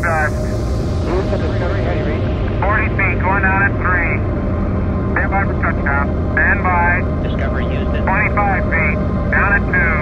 Go dive. Move to Discovery Heavy. 40 feet, going out at 3. Stand by for touchdown. Stand by. Discovery Houston. 25 feet, down at 2.